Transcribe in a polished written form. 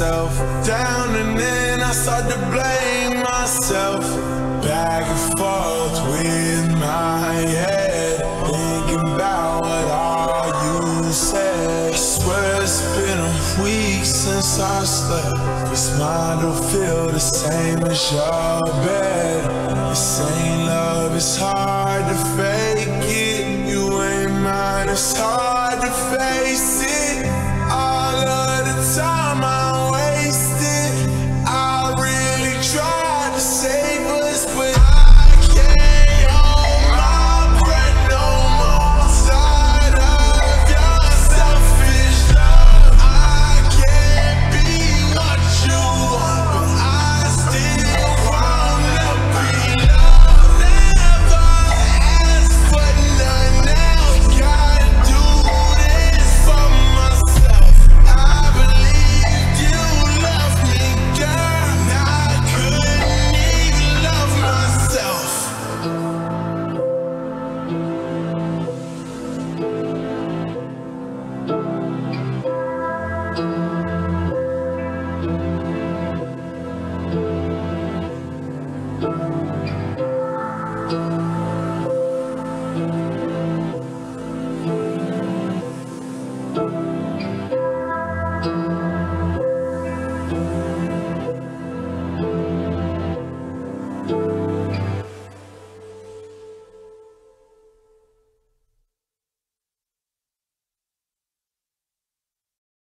myself down, and then I start to blame myself. Back and forth with my head, thinking about what all you said. I swear it's been a week since I slept. This mind don't feel the same as your bed. This ain't love, it's hard to fake it. You ain't mine, it's hard to face.